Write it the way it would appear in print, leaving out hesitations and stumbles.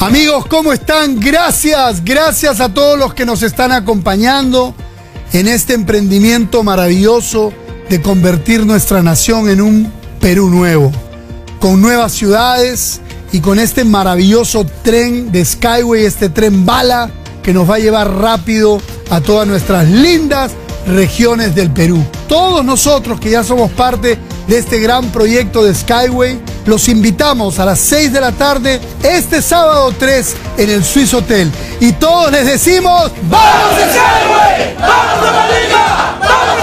Amigos, ¿cómo están? Gracias a todos los que nos están acompañando en este emprendimiento maravilloso de convertir nuestra nación en un Perú nuevo, con nuevas ciudades y con este maravilloso tren de Skyway, este tren bala que nos va a llevar rápido a todas nuestras lindas regiones del Perú. Todos nosotros que ya somos parte de este gran proyecto de Skyway, los invitamos a las 6 de la tarde este sábado 3 en el Swiss Hotel. Y todos les decimos: ¡vamos a Skyway! ¡Vamos a la liga! ¡Vamos a la liga!